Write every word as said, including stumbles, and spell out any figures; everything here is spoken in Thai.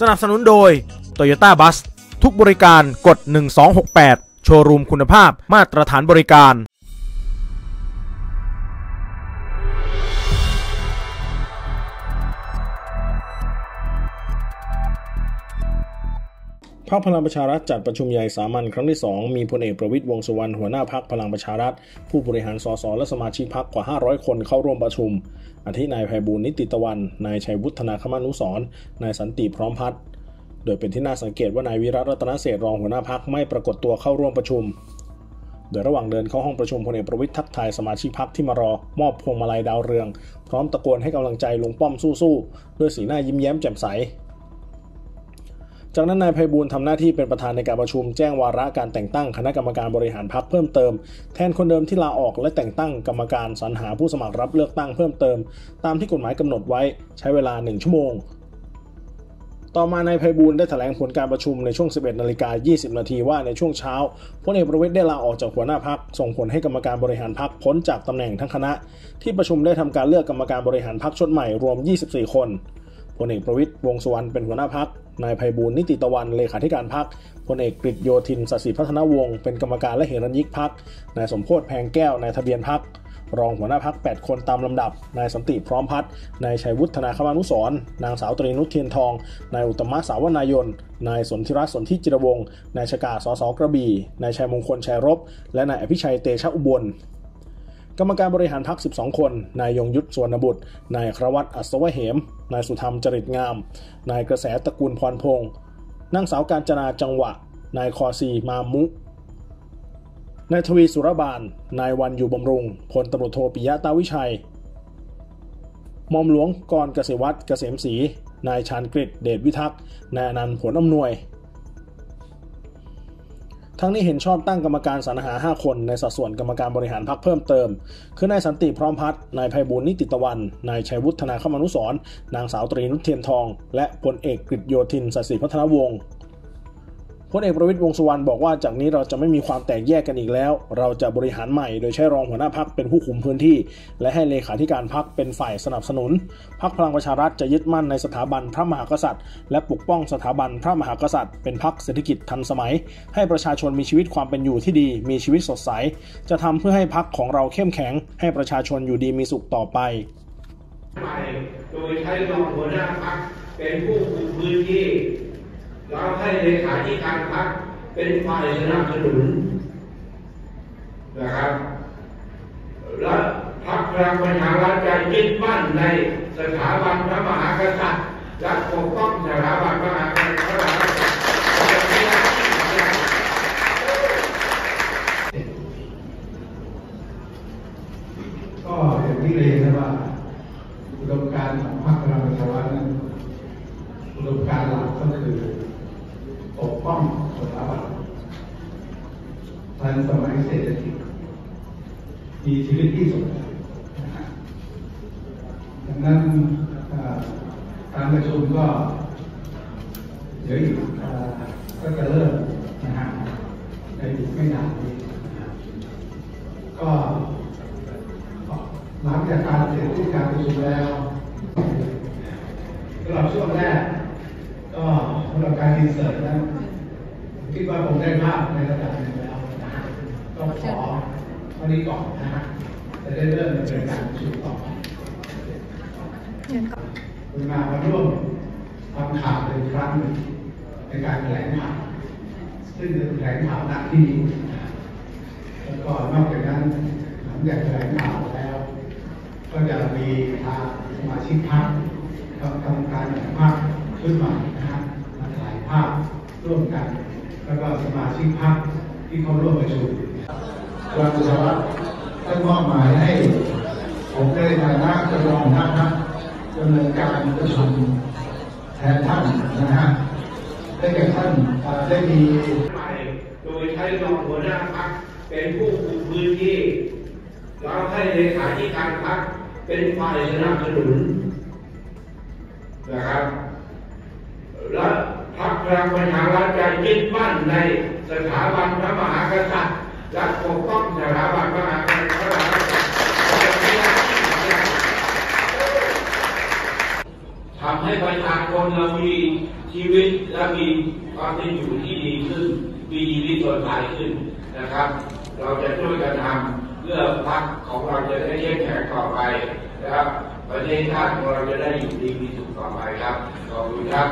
สนับสนุนโดย Toyota Bus ทุกบริการกดหนึ่งสองหกแปดโชว์รูมคุณภาพมาตรฐานบริการพรรคพลังประชารัฐจัดประชุมใหญ่สามัญครั้งที่สองมีพลเอกประวิตรวงษ์สุวรรณหัวหน้าพรรคพลังประชารัฐผู้บริหารสสและสมาชิกพรรคกว่าห้าร้อยคนเข้าร่วมประชุมอาทินายไพบูลย์นิติตะวันนายชัยวุฒิธนาคมานุสรณ์นายสันติพร้อมพัฒน์โดยเป็นที่น่าสังเกตว่านายวิรัติรัตนเสถรองหัวหน้าพรรคไม่ปรากฏตัวเข้าร่วมประชุมโดยระหว่างเดินเข้าห้องประชุมพลเอกประวิตรทักทายสมาชิกพรรคที่มารอมอบพวงมาลัยดาวเรืองพร้อมตะโกนให้กำลังใจลุงป้อมสู้ๆด้วยสีหน้ายิ้มแย้มแจ่มใสจากนั้นนายไพบูลย์ทำหน้าที่เป็นประธานในการประชุมแจ้งวาระการแต่งตั้งคณะกรรมการบริหารพรรคเพิ่มเติมแทนคนเดิมที่ลาออกและแต่งตั้งกรรมการสรรหาผู้สมัครรับเลือกตั้งเพิ่มเติมตามที่กฎหมายกำหนดไว้ใช้เวลาหนึ่งชั่วโมงต่อมานายไพบูลย์ได้แถลงผลการประชุมในช่วง สิบเอ็ดนาฬิกายี่สิบนาทีว่าในช่วงเช้าพลเอกประวิตรได้ลาออกจากหัวหน้าพรรคส่งผลให้กรรมการบริหารพรรคพ้นจากตำแหน่งทั้งคณะที่ประชุมได้ทำการเลือกกรรมการบริหารพรรคชุดใหม่รวมยี่สิบสี่คนพลเอกประวิตรวงษ์สุวรรณเป็นหัวหน้าพรรคนายไพบูลย์นิติตะวันเลขาธิการพรรคพลเอกกฤษโยธินศศิพัฒนวงศ์เป็นกรรมการและเหรัญญิกพรรคนายสมโพธแพงแก้วนายทะเบียนพรรครองหัวหน้าพรรคแปดคนตามลำดับนายสันติพร้อมพัฒน์นายชัยวุฒิธนาคมานุสรณ์นางสาวตรีนุชเทียนทองนายอุตมะสาวนายนนายสนธิรัตน์สนธิจิรวงศ์นายชกาสสกระบี่นายชัยมงคลชัยรบและนายอภิชัยเตชะอุบลกรรมการบริหารพรรคสิบสองคนนายยงยุทธสวนบุตรนายครวัตอัศวเหมนายสุธรรมจริตงามนายกระแสตระกูลพรพงษ์นางสาวกาญจนาจังหวะนายคอซีมามุนายทวีสุรบาลนายวันอยู่บำรุงพลตำรวจโทปิยะตาวิชัยหม่อมหลวงกรเกษวัตรเกษมศรีนายชาญกฤษเดชวิทักษ์นายอนันต์ผลอำนวยทั้งนี้เห็นชอบตั้งกรรมการสรรหาห้าคนในสัดส่วนกรรมการบริหารพรรคเพิ่มเติมคือนายสันติพร้อมพัฒน์นายไพบูลย์นิติตะวันนายชัยวุฒิธนาคมานุสรณ์นางสาวตรีนุชเทียนทองและพลเอกกฤษโยธินศศิพัฒนวงศ์พลเอกประวิตรวงษ์สุวรรณบอกว่าจากนี้เราจะไม่มีความแตกแยกกันอีกแล้วเราจะบริหารใหม่โดยใช้รองหัวหน้าพรรคเป็นผู้คุมพื้นที่และให้เลขาธิการพรรคเป็นฝ่ายสนับสนุนพรรคพลังประชารัฐจะยึดมั่นในสถาบันพระมหากษัตริย์และปกป้องสถาบันพระมหากษัตริย์เป็นพรรคเศรษฐกิจทันสมัยให้ประชาชนมีชีวิตความเป็นอยู่ที่ดีมีชีวิตสดใสจะทำเพื่อให้พรรคของเราเข้มแข็งให้ประชาชนอยู่ดีมีสุขต่อไปโดยใช้รองหัวหน้าพรรคเป็นผู้คุมพื้นที่เราให้เลขาธิการพรรคเป็นฝ่ายสนับสนุนนะครับและพรรคพลังประชารัฐจะยึดมั่นในสถาบันพระมหากษัตริย์และปกป้องสถาบันพระมหากษัตริย์ก็อย่างที่เรียนนะว่าอุดมการณ์ของพรรคพลังประชารัฐนั้นอุดมการณ์หลักก็คือปกป้องสถาบันทันสมัยเศรษฐกิจมีชีวิตที่สดใสดังนั้นการประชุมก็เดี๋ยวก็จะเริ่มนะฮะในอีกไม่นานนี้ก็หลังจากการเสร็จที่การประชุมแล้วสำหรับช่วงแรกก็สำหรับการอินเสิร์ตนะคิดว่าผมได้ภาพในระดับหนึ่งแล้วนะฮะก็ขอวันนี้ก่อนนะฮะจะได้เริ่มในการประชุมต่อไปคุณมาร่วมฟังข่าวเป็นครั้งหนึ่งในการแถลงข่าวซึ่งเป็นแถลงข่าวหนักที่ดีแล้วก็นอกจากนั้นหลังจากแถลงข่าวแล้วก็จะมีทางสมาชิกพรรคทำการแถลงข่าวขึ้นมานะฮะมาถ่ายภาพร่วมกันแล้วก็สมาชิกพรรคที่เข้าร่วมประชุมพลังประชารัฐท่านมอบหมายให้ผมได้ในฐานะรองหัวหน้าพรรคดำเนินการประชุมแทนท่านนะฮะได้แก่ท่านได้มีโดยใช้รองหัวหน้าพรรคเป็นผู้คุมพื้นที่เราให้เลขาธิการพรรคเป็นฝ่ายสนับสนุนนะครับและพรรคพลังประชารัฐจะยึดมั่นในสถาบันพระมหากษัตริย์และปกป้องสถาบันพระมหากษัตริย์ท ทำให้ประชาชนเรามีชีวิตและมีความเป็นอยู่ที่ดีขึ้นมีชีวิตสดใสขึ้นนะครับเราจะช่วยกันทำเพื่อพรรคของเราจะได้เข้มแข็งต่อไปนะครับประเทศชาติของเราจะได้อยู่ดีมีสุขต่อไปครับขอบคุณครับ